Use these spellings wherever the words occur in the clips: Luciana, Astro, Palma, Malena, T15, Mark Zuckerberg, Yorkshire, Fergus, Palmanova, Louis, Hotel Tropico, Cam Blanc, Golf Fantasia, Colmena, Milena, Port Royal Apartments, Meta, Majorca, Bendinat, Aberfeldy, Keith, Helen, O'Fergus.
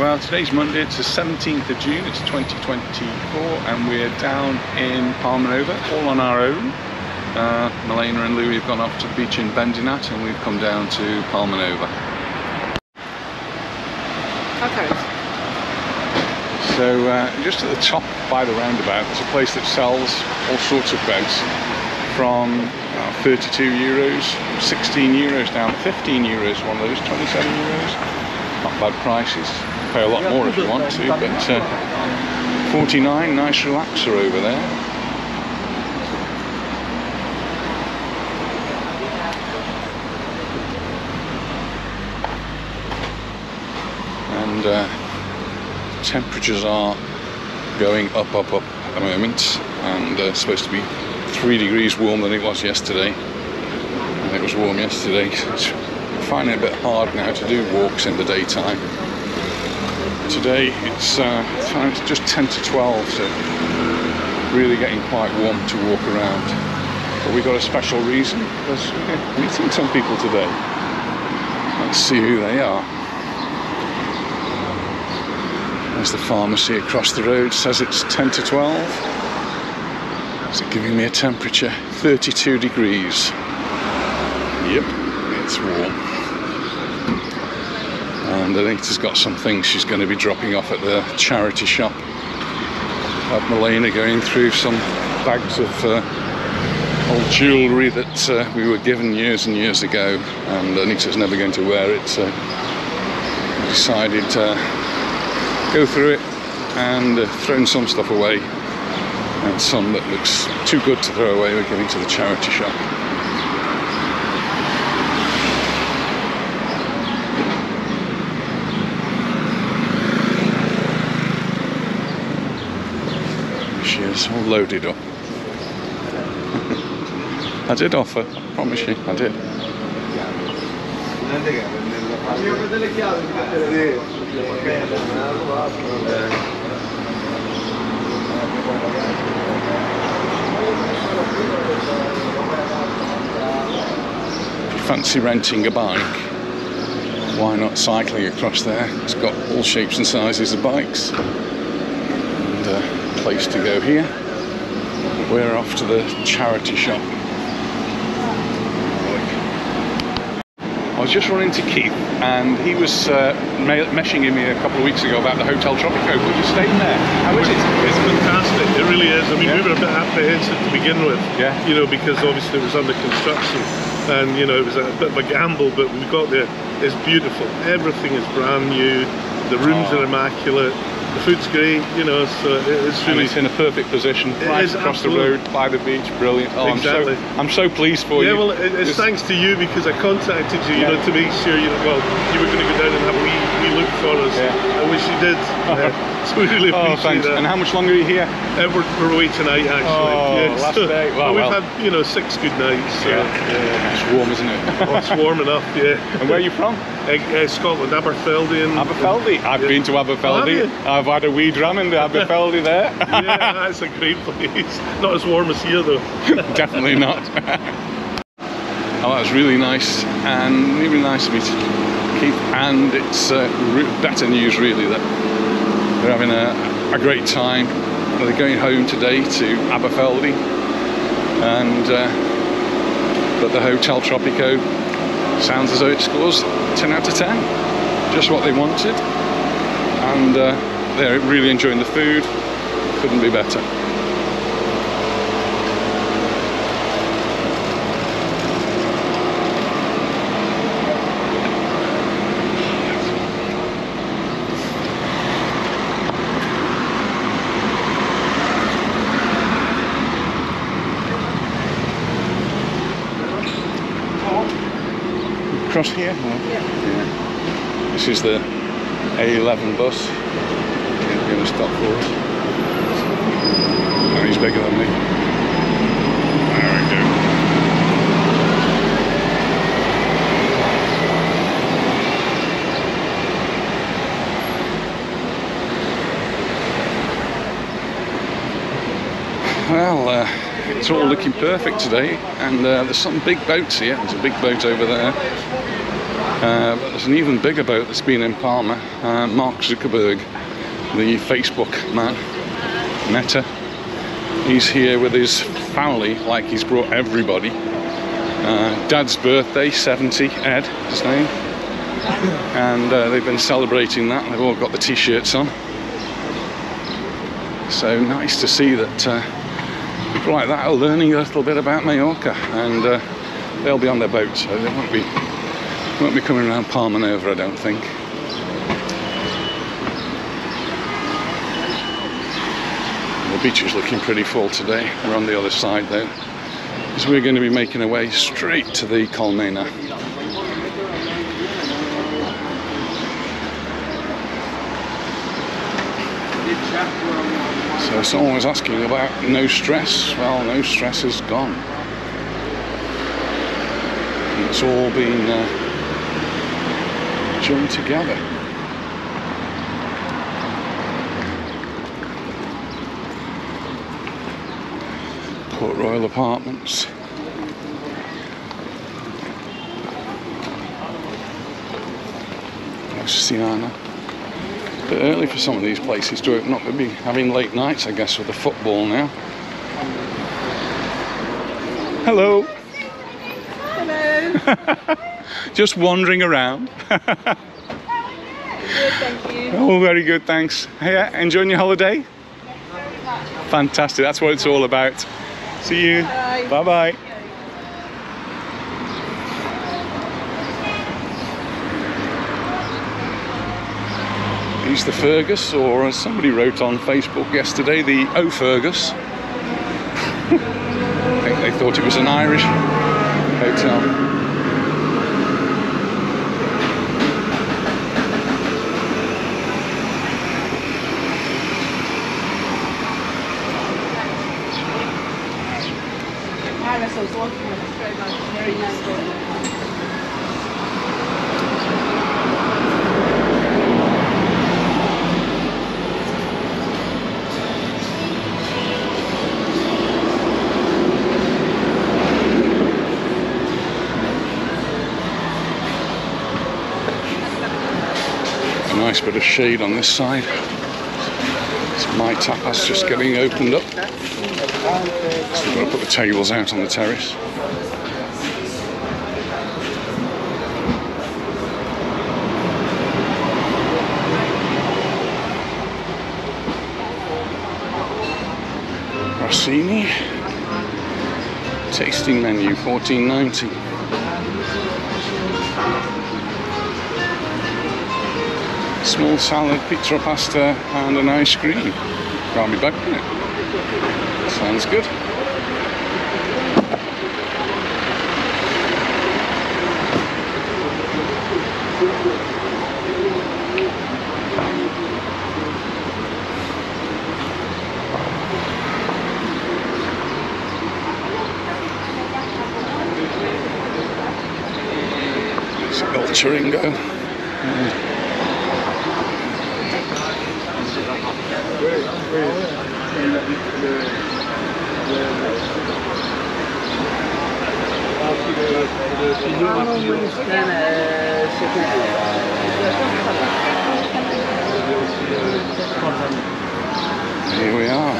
Well, today's Monday, it's the 17th of June, it's 2024, and we're down in Palmanova, all on our own. Milena and Louis have gone off to the beach in Bendinat, and we've come down to Palmanova. Okay. So, just at the top by the roundabout, there's a place that sells all sorts of boats, from €32, €16 down to €15, one of those, €27. Not bad prices. You pay a lot more if you want to, but 49, nice relaxer over there. And temperatures are going up at the moment, and it's supposed to be 3 degrees warmer than it was yesterday. And it was warm yesterday. Finding it a bit hard now to do walks in the daytime. Today it's just 10 to 12, so really getting quite warm to walk around. But we got a special reason because we're meeting some people today. Let's see who they are. There's the pharmacy across the road, says it's 10 to 12. Is it giving me a temperature? 32 degrees. Yep. It's warm, and Anita's got some things she's going to be dropping off at the charity shop. I've Malena going through some bags of old jewellery that we were given years and years ago, and Anita's never going to wear it, so I decided to go through it and thrown some stuff away, and some that looks too good to throw away we're giving to the charity shop. All loaded up. I did offer, I promise you, I did. If you fancy renting a bike, why not cycling across there? It's got all shapes and sizes of bikes. And, place to go here. We're off to the charity shop. I was just running to Keith, and he was meshing in me a couple of weeks ago about the Hotel Tropico. But you stayed there. How is it? It's fantastic. It really is. I mean, we were a bit apprehensive to begin with. Yeah. You know, because obviously it was under construction, and you know it was a bit of a gamble. But when we got there, it's beautiful. Everything is brand new. The rooms are immaculate. The food's great, you know, so it's really... And it's in a perfect position, right across the road, by the beach, brilliant. Oh, exactly. I'm so pleased for you. Yeah, well, it's thanks to you, because I contacted you, you know, to make sure, you know, well, you were going to go down and have a wee look for us. Yeah. I wish you did. So we really appreciate that. And how much longer are you here? We're away tonight, actually. Oh, yeah, last day. Well, we've had, you know, 6 good nights. So, yeah. It's warm, isn't it? Oh, it's warm enough, yeah. And where are you from? Scotland, Aberfeldy. Aberfeldy? I've been to Aberfeldy. I've had a wee dram in the Aberfeldy there. Yeah, that's a great place. Not as warm as here though. Definitely not. Oh, that was really nice, and really nice to meet Keith. And it's better news really that they're having a great time. They're going home today to Aberfeldy, and but the Hotel Tropico sounds as though it scores 10 out of 10. Just what they wanted, and. They're really enjoying the food, couldn't be better. Across here? Yeah. This is the A11 bus. Going to stop for us. Oh, he's bigger than me. There we go. Well, it's all looking perfect today, and there's some big boats here. There's a big boat over there. But there's an even bigger boat that's been in Palma. Mark Zuckerberg, the Facebook man, Meta, he's here with his family, like he's brought everybody. Dad's birthday, 70, Ed, his name. And they've been celebrating that. They've all got the t-shirts on. So nice to see that people like that are learning a little bit about Majorca, and they'll be on their boat, so they won't be coming around Palmanova, I don't think. The beach is looking pretty full today. We're on the other side though, because we're going to be making our way straight to the Colmena. So someone was asking about no stress. Well, no stress is gone. And it's all been joined together. Port Royal Apartments. Luciana. A bit early for some of these places to open up. We'll be having late nights, I guess, with the football now. Hello. Hello. Just wandering around. How are you? Good, thank you. Oh, very good, thanks. Hey, enjoying your holiday? Thank you very much. Fantastic, that's what it's all about. See you. Bye-bye. He's the Fergus, or as somebody wrote on Facebook yesterday, the O'Fergus. I think they thought it was an Irish hotel. Paris, I was walking on the strobe light, very nice. Nice bit of shade on this side. It's my tapas just getting opened up. So we've got to put the tables out on the terrace. Rossini. Tasting menu, £14.90. Small salad, pizza, pasta, and an ice cream. Can't be bad, can it? Sounds good. It's a little chiringo. Here we are.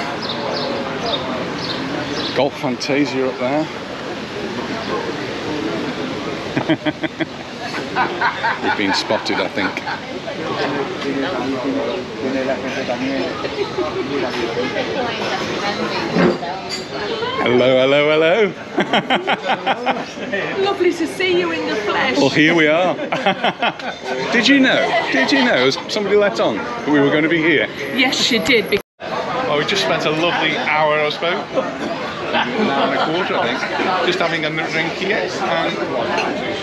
Golf Fantasia up there. We've been spotted, I think. Hello, hello, hello. Lovely to see you in the flesh. Well, here we are. Did you know, somebody let on that we were going to be here? Yes, she did. Well, we just spent a lovely hour or so, an hour and a quarter, I think, just having a drink here, and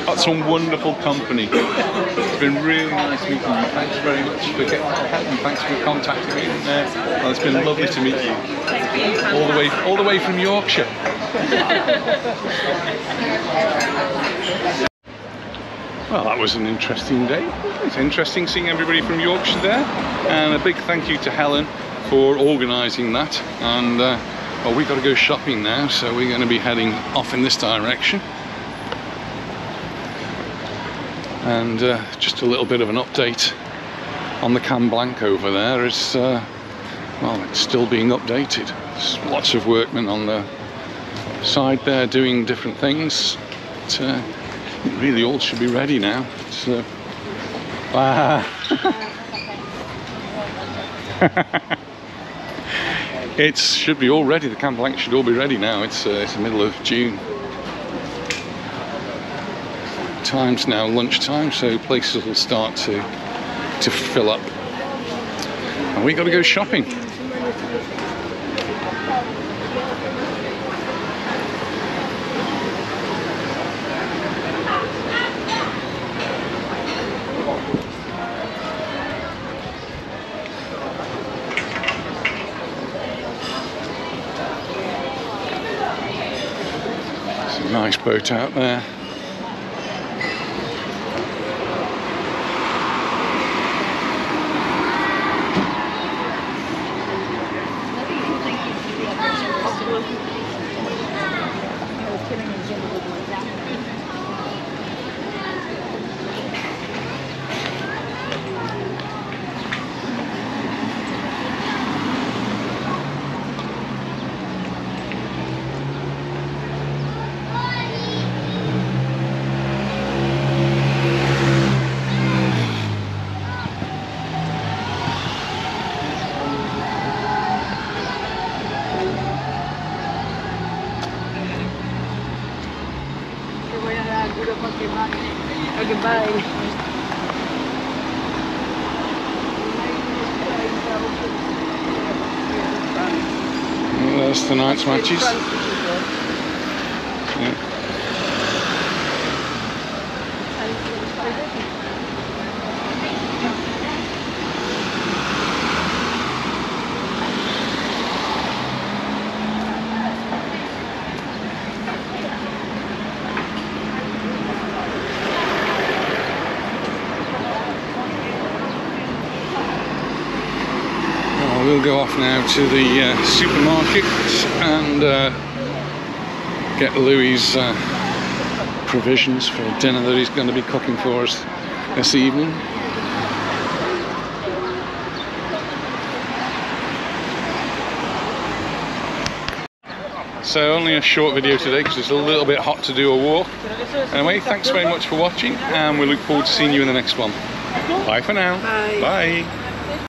got some wonderful company. It's been really nice meeting you. Thanks very much for getting and thanks for contacting me. Well, it's been lovely to meet you. All the way from Yorkshire. Well, that was an interesting day. It's interesting seeing everybody from Yorkshire there, and a big thank you to Helen for organising that. And well, we've got to go shopping now, so we're going to be heading off in this direction. and just a little bit of an update on the Cam Blanc over there. It's well, it's still being updated. There's lots of workmen on the side there doing different things. But, it really all should be ready now. It's, it should be all ready. The Cam Blanc should all be ready now. It's the middle of June. Time's now lunchtime, so places will start to fill up. And we got to go shopping. Nice boat out there. There's tonight's matches. We'll go off now to the supermarket and get Louis' provisions for dinner that he's going to be cooking for us this evening. So only a short video today because it's a little bit hot to do a walk. Anyway, thanks very much for watching and we look forward to seeing you in the next one. Bye for now. Bye. Bye.